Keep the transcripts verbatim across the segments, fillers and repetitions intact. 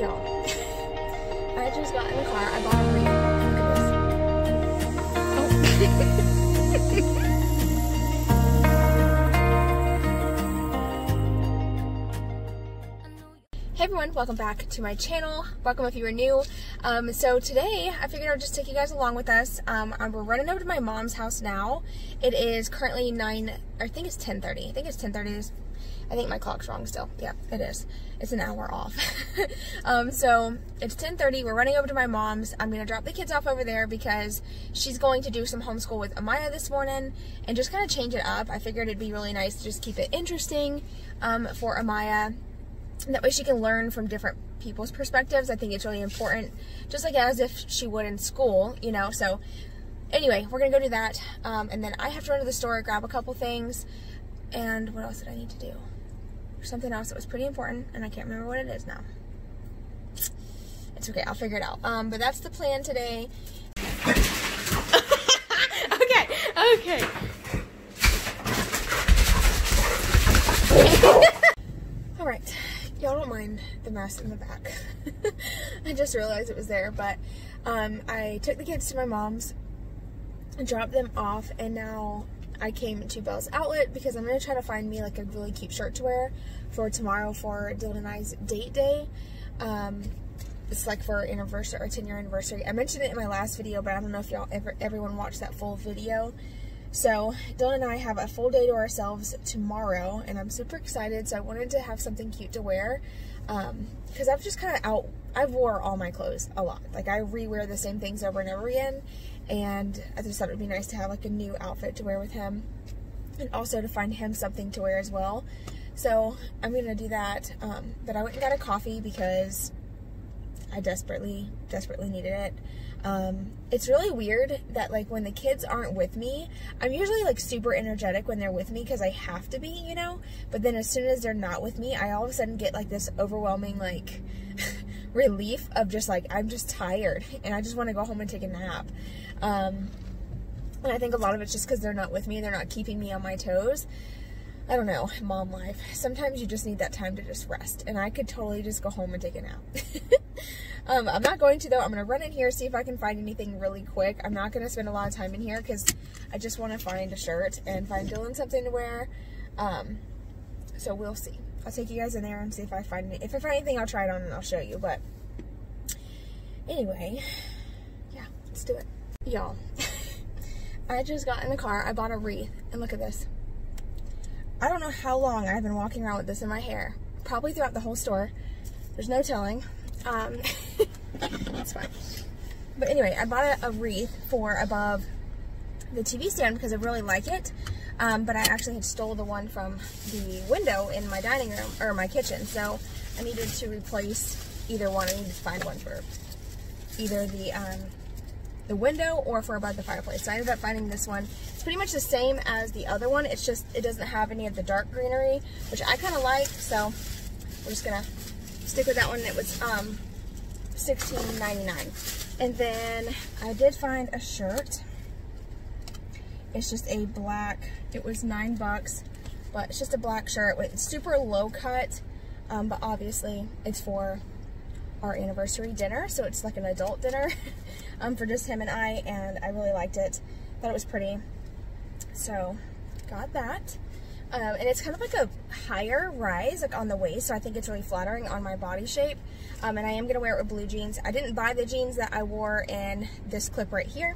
y'all. I just got in the car. I bought a burrito. Look at this. Oh. Hey everyone, welcome back to my channel. Welcome if you are new. Um, so today, I figured I would just take you guys along with us. Um, we're running over to my mom's house now. It is currently nine, or I think it's ten thirty. I think it's ten thirty. I think my clock's wrong still. Yeah, it is. It's an hour off. um, so it's ten thirty. We're running over to my mom's. I'm going to drop the kids off over there because she's going to do some homeschool with Amaya this morning and just kind of change it up. I figured it'd be really nice to just keep it interesting um, for Amaya. That way she can learn from different people's perspectives. I think it's really important, just like as if she would in school, you know. So anyway, we're gonna go do that, um, and then I have to run to the store, grab a couple things, and what else did I need to do? Something else that was pretty important, and I can't remember what it is now. It's okay, I'll figure it out. Um, but that's the plan today. okay, okay. All right. Y'all don't mind the mess in the back. I just realized it was there, but um, I took the kids to my mom's, dropped them off, and now I came to Belle's Outlet because I'm going to try to find me like a really cute shirt to wear for tomorrow for Dylan and I's date day. Um, it's like for our anniversary, our ten year anniversary. I mentioned it in my last video, but I don't know if y'all ever, everyone watched that full video. So Dylan and I have a full day to ourselves tomorrow, and I'm super excited. So I wanted to have something cute to wear, um, because I've just kind of out, I wore all my clothes a lot. Like I rewear the same things over and over again, and I just thought it would be nice to have like a new outfit to wear with him, and also to find him something to wear as well. So I'm gonna do that. Um, but I went and got a coffee because I desperately, desperately needed it. Um, it's really weird that like when the kids aren't with me, I'm usually like super energetic when they're with me because I have to be, you know, but then as soon as they're not with me, I all of a sudden get like this overwhelming like relief of just like, I'm just tired and I just want to go home and take a nap. Um, and I think a lot of it's just because they're not with me. They're not keeping me on my toes. I don't know, mom life. Sometimes you just need that time to just rest, and I could totally just go home and take a nap. Um, I'm not going to though. I'm going to run in here, see if I can find anything really quick. I'm not going to spend a lot of time in here because I just want to find a shirt and find Dylan something to wear. Um, so we'll see. I'll take you guys in there and see if I find it. If I find anything, I'll try it on and I'll show you. But anyway, yeah, let's do it. Y'all, I just got in the car. I bought a wreath, and look at this. I don't know how long I've been walking around with this in my hair. Probably throughout the whole store. There's no telling. Um, that's fine. But anyway, I bought a, a wreath for above the T V stand because I really like it. Um, but I actually had stole the one from the window in my dining room or my kitchen. So I needed to replace either one. I needed to find one for either the, um, the window or for above the fireplace. So I ended up finding this one. It's pretty much the same as the other one. It's just, it doesn't have any of the dark greenery, which I kind of like. So we're just going to stick with that one. It was um, sixteen ninety-nine. And then I did find a shirt. It's just a black, it was nine bucks, but it's just a black shirt with super low cut. Um, but obviously it's for our anniversary dinner. So it's like an adult dinner um, for just him and I, and I really liked it. Thought it was pretty. So got that. Um, and it's kind of like a higher rise like on the waist, so I think it's really flattering on my body shape. Um, and I am going to wear it with blue jeans. I didn't buy the jeans that I wore in this clip right here.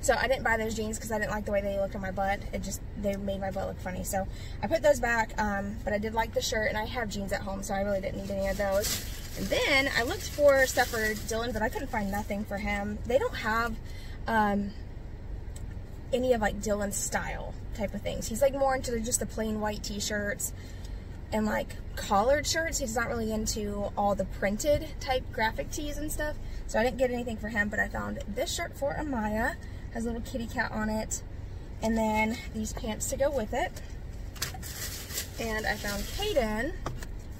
So I didn't buy those jeans because I didn't like the way they looked on my butt. It just, they made my butt look funny. So I put those back, um, but I did like the shirt, and I have jeans at home, so I really didn't need any of those. And then I looked for stuff for Dylan, but I couldn't find nothing for him. They don't have... Um, any of like Dylan's style type of things. He's like more into just the plain white t-shirts and like collared shirts. He's not really into all the printed type graphic tees and stuff. So I didn't get anything for him, but I found this shirt for Amaya. It has a little kitty cat on it. And then these pants to go with it. And I found Kaden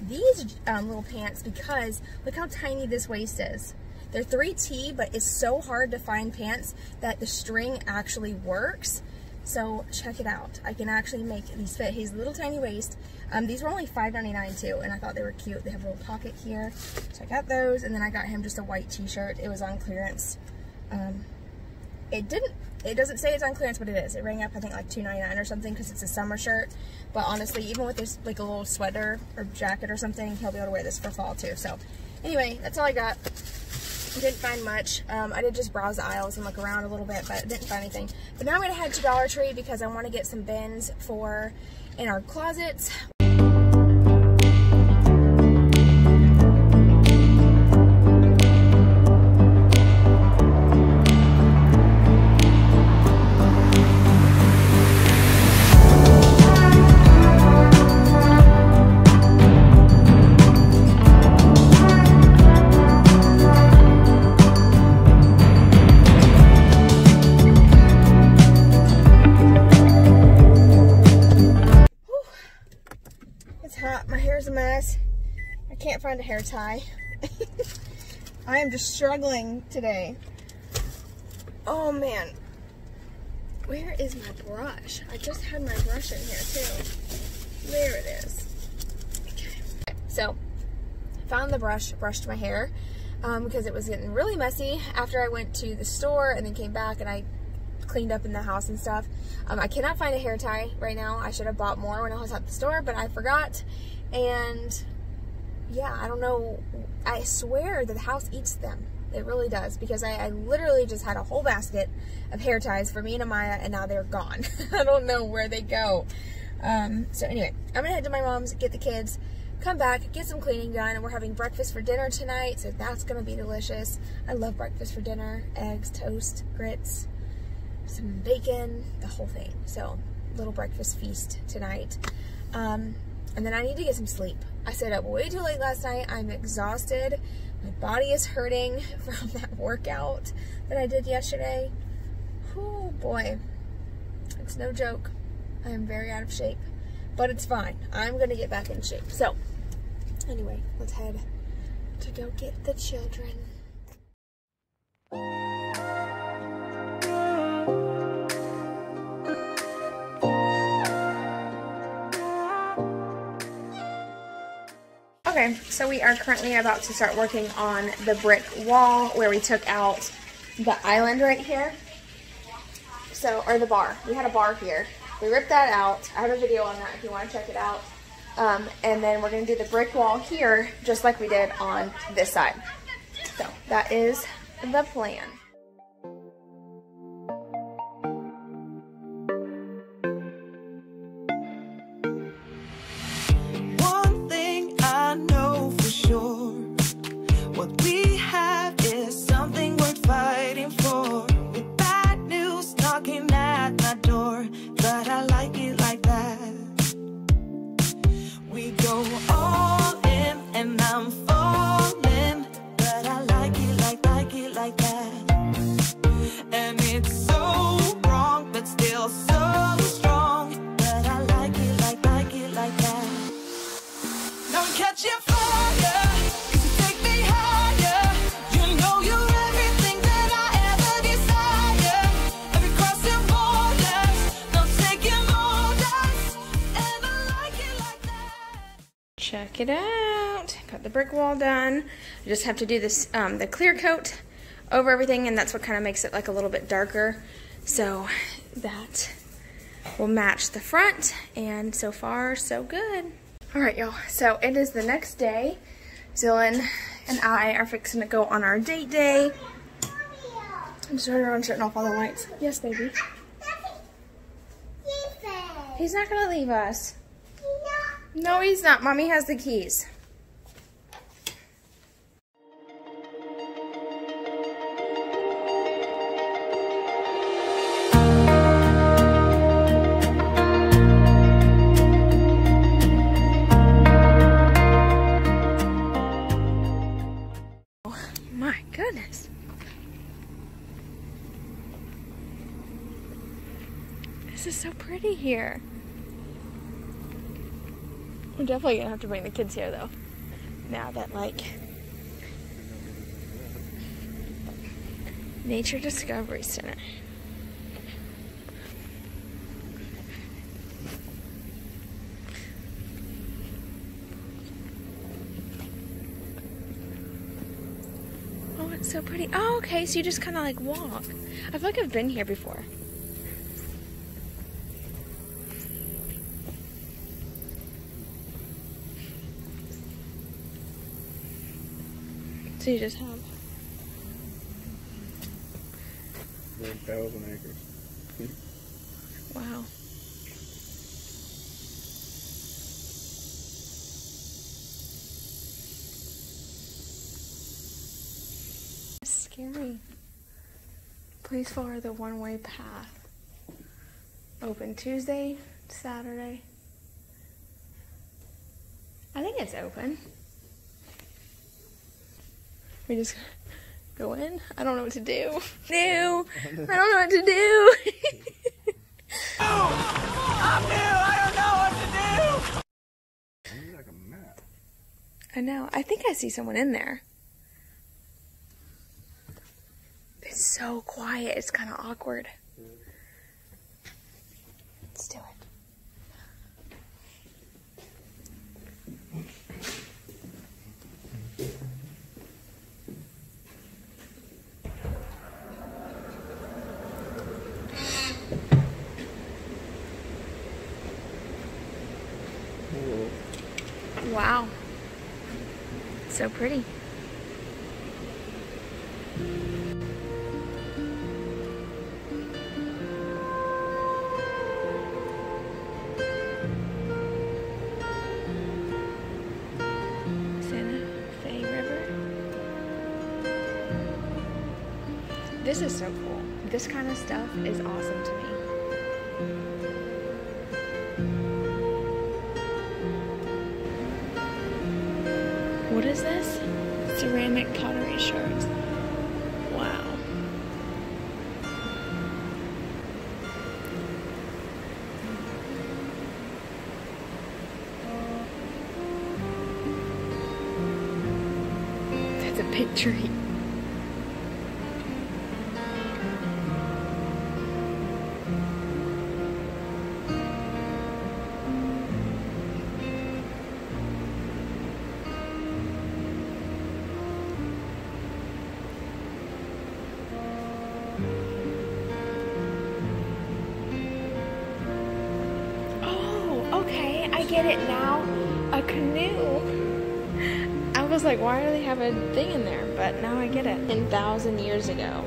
these um, little pants because look how tiny this waist is. They're three T, but it's so hard to find pants that the string actually works. So check it out. I can actually make these fit his little tiny waist. Um, these were only five ninety-nine too, and I thought they were cute. They have a little pocket here, so I got those. And then I got him just a white t-shirt. It was on clearance. Um, it didn't, it doesn't say it's on clearance, but it is. It rang up, I think, like two ninety-nine or something, because it's a summer shirt. But honestly, even with this, like a little sweater or jacket or something, he'll be able to wear this for fall too. So anyway, that's all I got. Didn't find much. Um, I did just browse the aisles and look around a little bit, but didn't find anything. But now I'm going to head to Dollar Tree because I want to get some bins for in our closets. Find a hair tie. I am just struggling today. Oh man, where is my brush? I just had my brush in here too. There it is. Okay. So found the brush, brushed my hair um, because it was getting really messy after I went to the store and then came back and I cleaned up in the house and stuff. Um, I cannot find a hair tie right now. I should have bought more when I was at the store, but I forgot. And yeah, I don't know. I swear that the house eats them. It really does, because I, I literally just had a whole basket of hair ties for me and Amaya, and now they're gone. I don't know where they go. Um, so anyway, I'm gonna head to my mom's, get the kids, come back, get some cleaning done, and we're having breakfast for dinner tonight, so that's gonna be delicious. I love breakfast for dinner. Eggs, toast, grits, some bacon, the whole thing. So little breakfast feast tonight. Um, And then I need to get some sleep. I stayed up way too late last night. I'm exhausted. My body is hurting from that workout that I did yesterday. Oh boy, it's no joke. I am very out of shape, but it's fine. I'm gonna get back in shape. So anyway, let's head to go get the children. Okay, so we are currently about to start working on the brick wall where we took out the island right here. So, or the bar. We had a bar here. We ripped that out. I have a video on that if you want to check it out. Um, and then we're going to do the brick wall here just like we did on this side. So, that is the plan. Check it out. Got the brick wall done. I just have to do this um, the clear coat over everything, and that's what kind of makes it like a little bit darker, so that will match the front. And so far so good. All right, y'all, so it is the next day. Dylan and I are fixing to go on our date day. I'm sorry, I'm shutting off all the lights. Yes, baby. He's not gonna leave us. No, he's not. Mommy has the keys. Oh, my goodness. This is so pretty here. We're definitely gonna have to bring the kids here though. Now that like Nature Discovery Center. it's so pretty. Oh, okay, so you just kind of like walk. I feel like I've been here before. So you just have one thousand acres. Wow. Scary. Please follow the one-way path. Open Tuesday, Saturday. I think it's open. We just go in. I don't know what to do. No, I don't know what to do. I'm new. I don't know what to do. I need like a map. I know. I think I see someone in there. It's so quiet, it's kind of awkward. Let's do it. Ooh. Wow, so pretty. This is so cool. This kind of stuff is awesome to me. What is this? Ceramic pottery shards. Wow. That's a big tree. Get it now, a canoe. I was like, why do they have a thing in there? But now I get it. ten thousand years ago.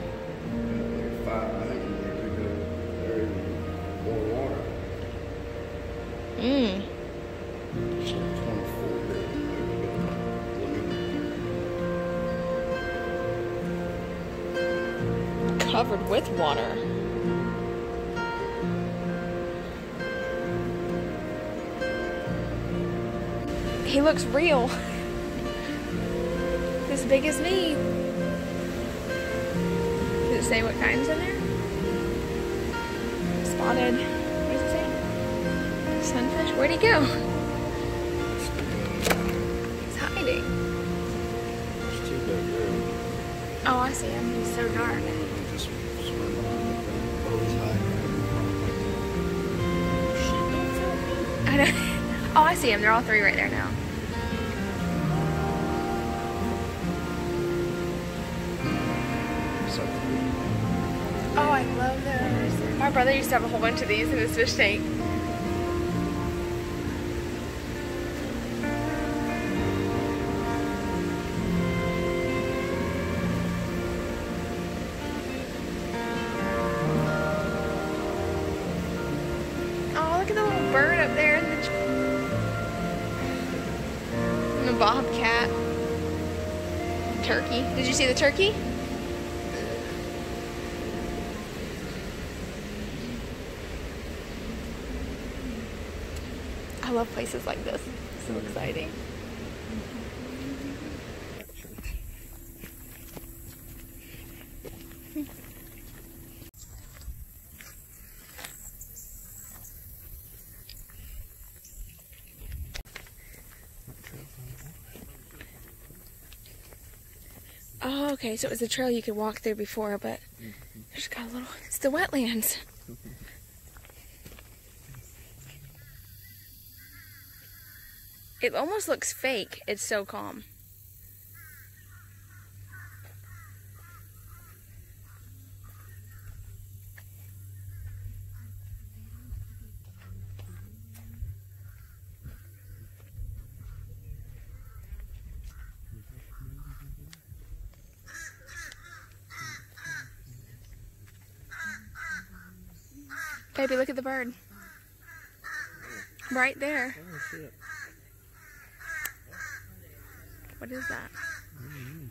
Mm. Covered with water. He looks real. As big as me. Does it say what kind's in there? Spotted. What does it say? Sunfish? Where'd he go? He's hiding. It's too big, yeah. Oh, I see him. He's so dark. I know. Oh, I see them. They're all three right there now. Oh, I love those. My brother used to have a whole bunch of these in his fish tank. Oh, look at the little bird up there in the tree. A bobcat. Turkey. Did you see the turkey? I love places like this. It's so exciting. Oh, okay, so it was a trail you could walk through before, but there's got a little, it's the wetlands. It almost looks fake. It's so calm. Baby, look at the bird. Right there. Oh, shit. What is that? Mm-hmm.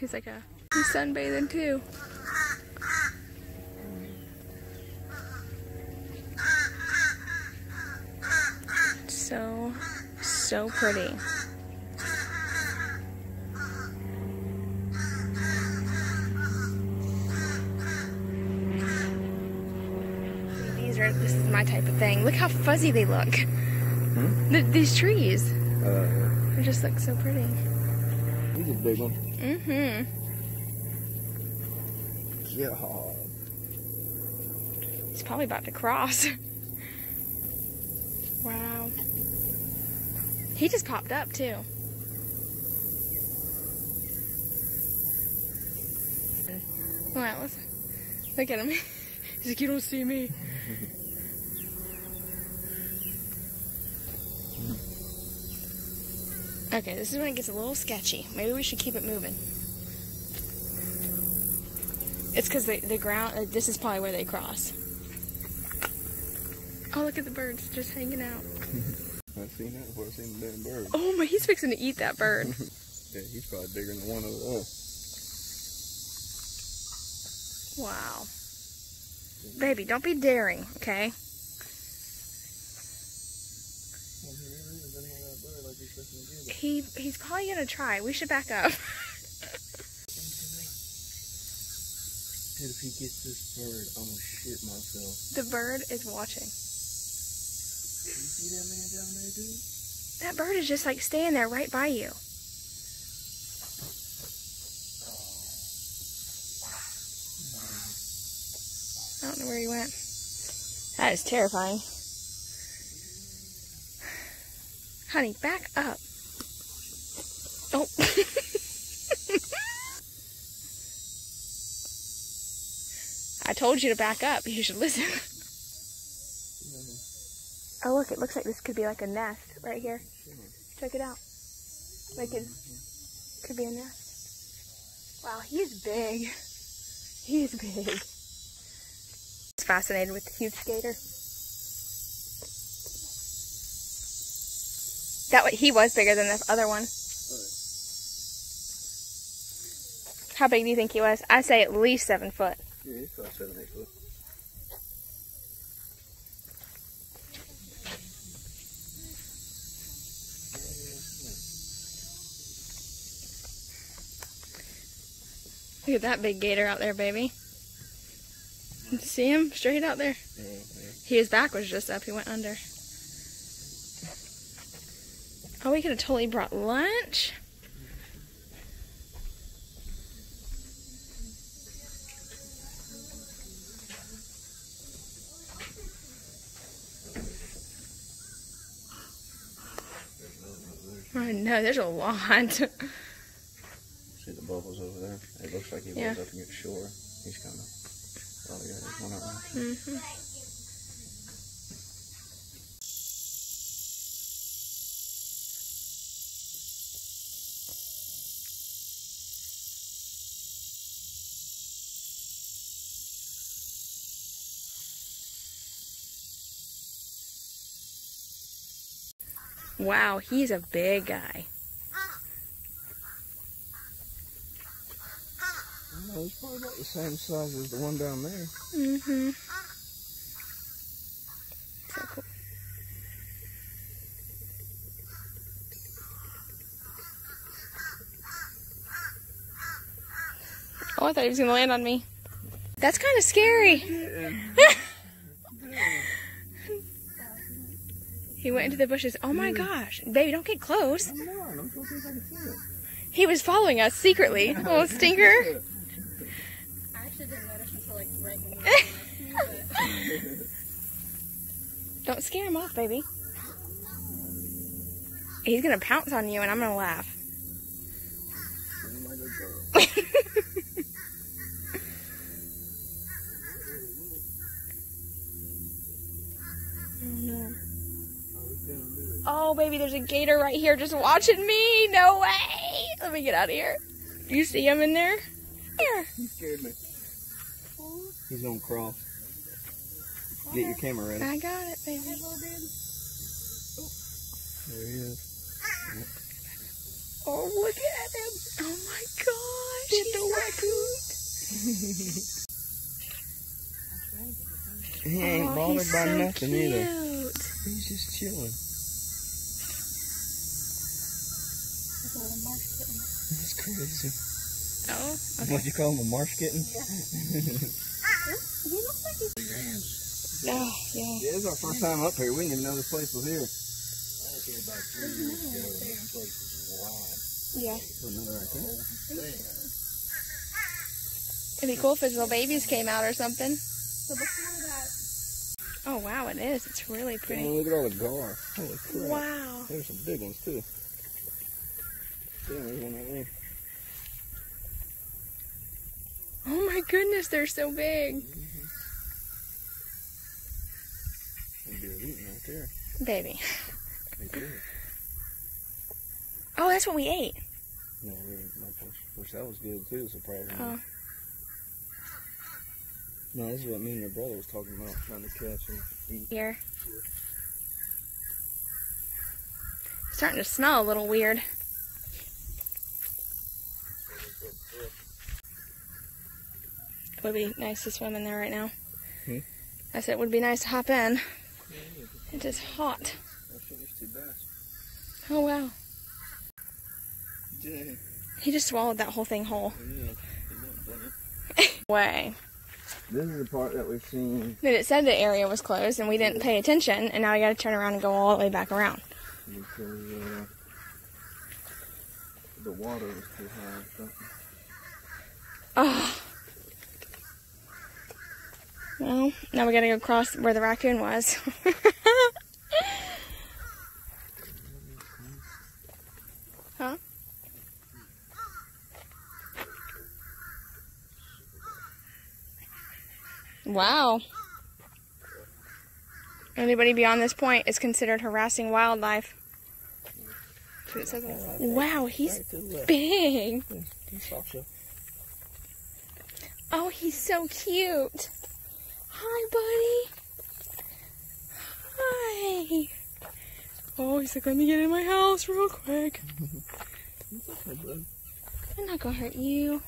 He's like a... He's sunbathing too. So, so pretty. These are, this is my type of thing. Look how fuzzy they look. Hmm? The, these trees. Uh, yeah. They just look so pretty. These are big ones. Mm-hmm. Yeah. He's probably about to cross. Wow. He just popped up too. All right, let's look at him. He's like, you don't see me. Okay, this is when it gets a little sketchy. Maybe we should keep it moving. It's because the, the ground, uh, this is probably where they cross. Oh, look at the birds just hanging out. I've seen that before. I've seen the dead bird. Oh, my, he's fixing to eat that bird. Yeah, he's probably bigger than one of us. Wow. Baby, don't be daring, okay? He he's probably gonna try. We should back up. Dude, if he gets this bird, I'm gonna shit myself. The bird is watching. You see that man down there, dude? That bird is just like staying there right by you. I don't know where he went. That is terrifying. Honey, back up. Oh. I told you to back up. You should listen. Mm-hmm. Oh, look. It looks like this could be like a nest right here. Mm-hmm. Check it out. Like it could be a nest. Wow, he's big. He's big. It's fascinated with the huge gator. That he was bigger than this other one. How big do you think he was? I say at least seven foot. Yeah, he's about seven, eight foot. Look at that big gator out there, baby. You see him straight out there? Yeah, yeah. His back was just up. He went under. Oh, we could have totally brought lunch. I know, there's a lot. See the bubbles over there? It looks like he yeah. was up against shore. He's kind of... Oh, yeah, there's one out there. Mm-hmm. Wow, he's a big guy. I don't know, he's probably about the same size as the one down there. Mm-hmm. So cool. Oh, I thought he was going to land on me. That's kind of scary. Yeah. He went into the bushes. Oh my gosh. Baby, don't get close. I'm not. I'm so close I can see him. He was following us secretly. Little stinker. I actually didn't notice until like right when we were but... Don't scare him off, baby. He's going to pounce on you and I'm going to laugh. Oh, baby, there's a gator right here just watching me. No way. Let me get out of here. You see him in there? Here. He scared me. He's gonna crawl. Get your camera ready. I got it, baby. There he is. Oh, look at him! Oh my gosh! Get the raccoon! He ain't oh, bothered by so nothing cute. Either. He's just chilling. That's crazy. Oh, okay. What you call him, a marsh kitten? Yeah. Oh, yeah. Yeah, this is our first time up here. We didn't even know this place was here. I was here about three years ago. This place was wild. Yeah. Put another right there. It'd be cool if his little babies came out or something. So before that. Oh wow, it is. It's really pretty. Oh, look at all the gar. Holy crap. Wow. There's some big ones too. Yeah, there's one right there. Oh my goodness, they're so big. Mm-hmm. They're eating right there. Baby. They do. Oh, that's what we ate. No, we ate my fish. Which that was good too, surprisingly. Oh. No, this is what me and your brother was talking about, trying to catch and eat. Here. Yeah. It's starting to smell a little weird. It would be nice to swim in there right now. Hmm? I said it would be nice to hop in. It is hot. Oh wow. Yeah. He just swallowed that whole thing whole. Yeah. Way. This is the part that we've seen. But it said the area was closed and we didn't pay attention, and now we gotta turn around and go all the way back around. Because uh, the water was too high or something. Oh. Well, now we gotta go across where the raccoon was. Huh? Wow. Anybody beyond this point is considered harassing wildlife. That's what it says on this. Wow, he's big. Oh, he's so cute. Hi, buddy. Hi. Oh, he's like, let me get in my house real quick. I'm not gonna hurt you.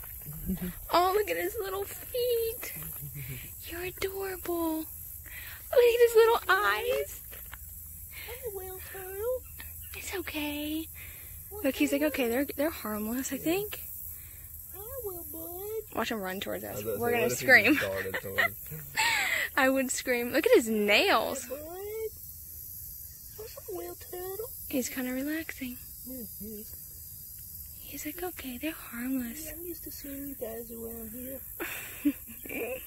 Oh, look at his little feet. You're adorable. Look at his little eyes. Hey, Will Turtle. It's okay. Look, he's like, okay, they're they're harmless, I think. Watch him run towards us. We're gonna scream. I would scream. Look at his nails. He's kind of relaxing. He's like, okay, they're harmless. I'm used to seeing you guys around here.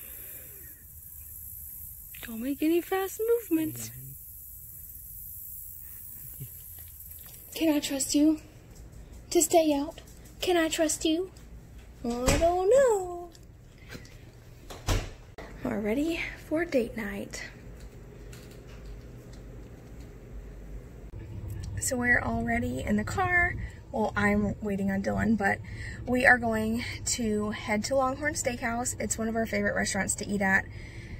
Don't make any fast movements. Can I trust you to stay out? Can I trust you? Well, I don't know. We're ready for date night. So we're already in the car. Well, I'm waiting on Dylan, but we are going to head to Longhorn Steakhouse. It's one of our favorite restaurants to eat at,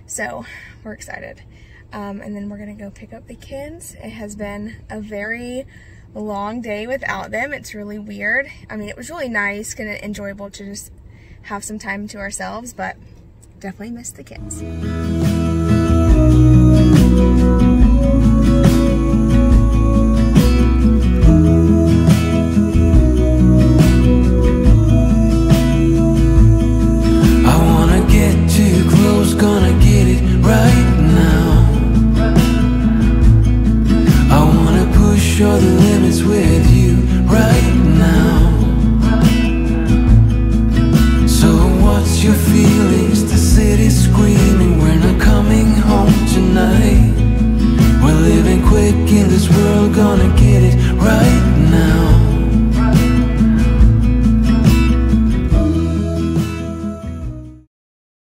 so we're excited. Um, and then we're gonna go pick up the kids. It has been a very long day without them. It's really weird. I mean, it was really nice and enjoyable to just have some time to ourselves, but definitely miss the kids. We're living quick in this world, gonna get it right now.